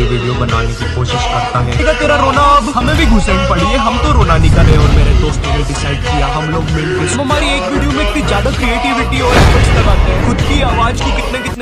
मेरी वीडियो बनाने की कोशिश करता है। तेरा रोना अब हमें भी घुसेड़ पड़ी है, हम तो रोना नहीं कर रहे। और मेरे दोस्तों ने डिसाइड किया हम लोग मिलकर हमारी एक वीडियो में इतनी ज्यादा क्रिएटिविटी और एफर्ट्स लगाते हैं, खुद की आवाज को कितने